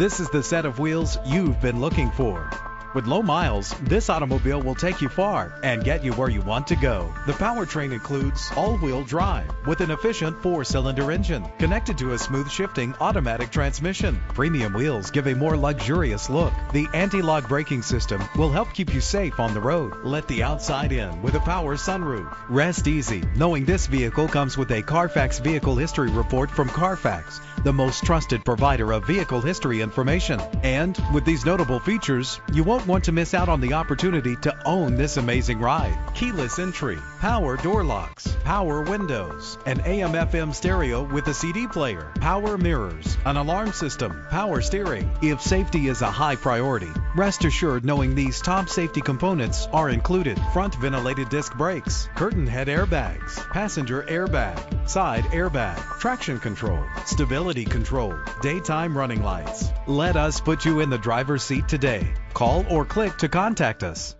This is the set of wheels you've been looking for. With low miles, this automobile will take you far and get you where you want to go. The powertrain includes all-wheel drive with an efficient 4-cylinder engine connected to a smooth shifting automatic transmission. Premium wheels give a more luxurious look. The anti-lock braking system will help keep you safe on the road. Let the outside in with a power sunroof. Rest easy knowing this vehicle comes with a Carfax Vehicle History Report from Carfax, the most trusted provider of vehicle history information. And with these notable features, you won't want to miss out on the opportunity to own this amazing ride. Keyless entry, power door locks, power windows, an AM/FM stereo with a CD player, power mirrors, an alarm system, power steering. If safety is a high priority, rest assured knowing these top safety components are included: front ventilated disc brakes, curtain head airbags, passenger airbag, side airbag, traction control, stability control, daytime running lights. Let us put you in the driver's seat today. Call or click to contact us.